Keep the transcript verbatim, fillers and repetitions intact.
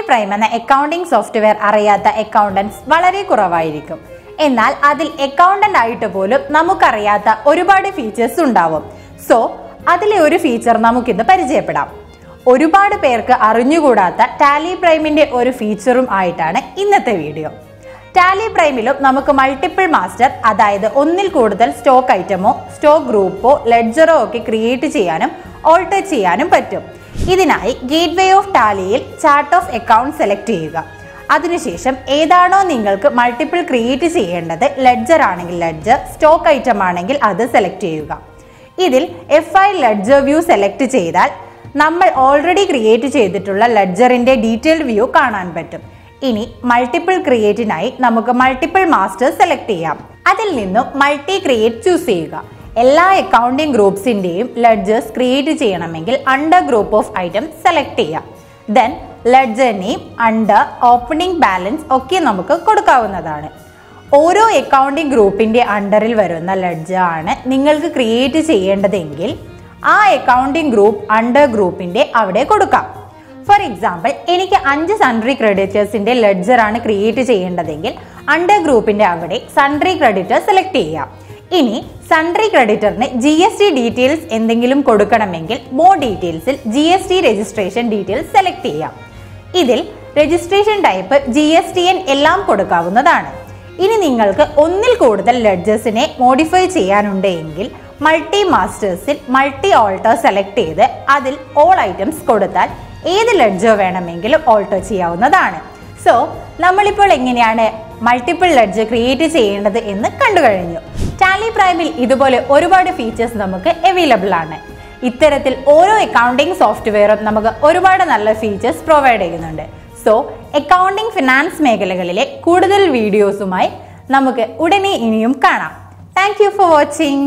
Tally Prime എന്ന accounting software അറിയാത്ത accountants വളരെ കുറവായിരിക്കും. എന്നാൽ അതിൽ അക്കൗണ്ടന്റ് ആയിട്ട് പോലും നമുക്കറിയാത്ത ഒരുപാട് ഫീച്ചേഴ്സ് ഉണ്ടാവും. സോ അതിലെ ഒരു ഫീച്ചർ നമുക്കിന്ന് പരിചയപ്പെടാം. ഒരുപാട് പേർക്ക് അറിഞ്ഞുകൂടാത്ത ടാലി പ്രൈമിന്റെ ഒരു ഫീച്ചറും ആയിട്ടാണ് ഇന്നത്തെ വീഡിയോ. ടാലി പ്രൈമിലും നമുക്ക് മൾട്ടിപ്പിൾ മാസ്റ്റർ, അതായത് ഒന്നിൽ കൂടുതൽ സ്റ്റോക്ക് ഐറ്റമോ സ്റ്റോക്ക് ഗ്രൂപ്പോ ലെഡ്ജറോ ഒക്കെ ക്രിയേറ്റ് ചെയ്യാനും ഓൾട്ടർ ചെയ്യാനും പറ്റും. ഇതിനായി ഗേറ്റ്വേ ഓഫ് ടാലിയിൽ ചാർട്ട് ഓഫ് അക്കൗണ്ട് സെലക്ട് ചെയ്യുക. അതിനുശേഷം ഏതാണോ നിങ്ങൾക്ക് മൾട്ടിപ്പിൾ ക്രിയേറ്റ് ചെയ്യേണ്ടത്, ലെഡ്ജർ ആണെങ്കിൽ ലെഡ്ജർ, സ്റ്റോക്ക് ഐറ്റം ആണെങ്കിൽ അത് സെലക്ട് ചെയ്യുക. ഇതിൽ F I ledger view select ചെയ്താൽ നമ്മൾ ഓൾറെഡി ക്രിയേറ്റ് ചെയ്തിട്ടുള്ള ലെഡ്ജറിൻ്റെ ഡീറ്റെയിൽ വ്യൂ കാണാൻ പറ്റും. ഇനി മൾട്ടിപ്പിൾ ക്രിയേറ്റിനായി നമുക്ക് മൾട്ടിപ്പിൾ മാസ്റ്റേഴ്സ് സെലക്ട് ചെയ്യാം. അതിൽ നിന്നും മൾട്ടി ക്രിയേറ്റ് ചൂസ് ചെയ്യുക. എല്ലാ അക്കൗണ്ടിംഗ് ഗ്രൂപ്പ്സിൻ്റെയും ലെഡ്ജേഴ്സ് ക്രിയേറ്റ് ചെയ്യണമെങ്കിൽ under group of item select ചെയ്യാം. Then ledger name, under, opening balance ഒക്കെ നമുക്ക് കൊടുക്കാവുന്നതാണ്. ഓരോ അക്കൗണ്ടിംഗ് ഗ്രൂപ്പിൻ്റെ അണ്ടറിൽ വരുന്ന ലെഡ്ജർ ആണ് നിങ്ങൾക്ക് ക്രിയേറ്റ് ചെയ്യേണ്ടതെങ്കിൽ ആ അക്കൗണ്ടിംഗ് ഗ്രൂപ്പ് അണ്ടർ ഗ്രൂപ്പിൻ്റെ അവിടെ കൊടുക്കാം. ഫോർ എക്സാമ്പിൾ, എനിക്ക് അഞ്ച് സൺട്രി ക്രെഡിറ്റേഴ്സിൻ്റെ ലെഡ്ജറാണ് ക്രിയേറ്റ് ചെയ്യേണ്ടതെങ്കിൽ അണ്ടർ ഗ്രൂപ്പിൻ്റെ അവിടെ സൺട്രി ക്രെഡിറ്റർ സെലക്ട് ചെയ്യാം. ഇനി സൺട്രി ക്രെഡിറ്ററിന് ജി എസ് ടി ഡീറ്റെയിൽസ് എന്തെങ്കിലും കൊടുക്കണമെങ്കിൽ മോർ ഡീറ്റെയിൽസിൽ G S T registration details select ചെയ്യാം. ഇതിൽ registration type G S T N എല്ലാം കൊടുക്കാവുന്നതാണ്. ഇനി നിങ്ങൾക്ക് ഒന്നിൽ കൂടുതൽ ലെഡ്ജേഴ്സിനെ മോഡിഫൈ ചെയ്യാനുണ്ടെങ്കിൽ മൾട്ടി മാസ്റ്റേഴ്സിൽ മൾട്ടി ഓൾട്ടർ സെലക്ട് ചെയ്ത് അതിൽ ഓൾ ഐറ്റംസ് കൊടുത്താൽ ഏത് ലെഡ്ജർ വേണമെങ്കിലും ഓൾട്ടർ ചെയ്യാവുന്നതാണ്. സോ നമ്മളിപ്പോൾ എങ്ങനെയാണ് മൾട്ടിപ്പിൾ ലെഡ്ജർ ക്രിയേറ്റ് ചെയ്യേണ്ടത് എന്ന് കണ്ടു കഴിഞ്ഞു. ടാലി പ്രൈമിൽ ഇതുപോലെ ഒരുപാട് ഫീച്ചേഴ്സ് നമുക്ക് അവൈലബിൾ ആണ്. ഇത്തരത്തിൽ ഓരോ അക്കൗണ്ടിംഗ് സോഫ്റ്റ്വെയറും നമുക്ക് ഒരുപാട് നല്ല ഫീച്ചേഴ്സ് പ്രൊവൈഡ് ചെയ്യുന്നുണ്ട്. സോ അക്കൗണ്ടിംഗ് ഫിനാൻസ് മേഖലകളിലെ കൂടുതൽ വീഡിയോസുമായി നമുക്ക് ഉടനെ ഇനിയും കാണാം. Thank you for watching.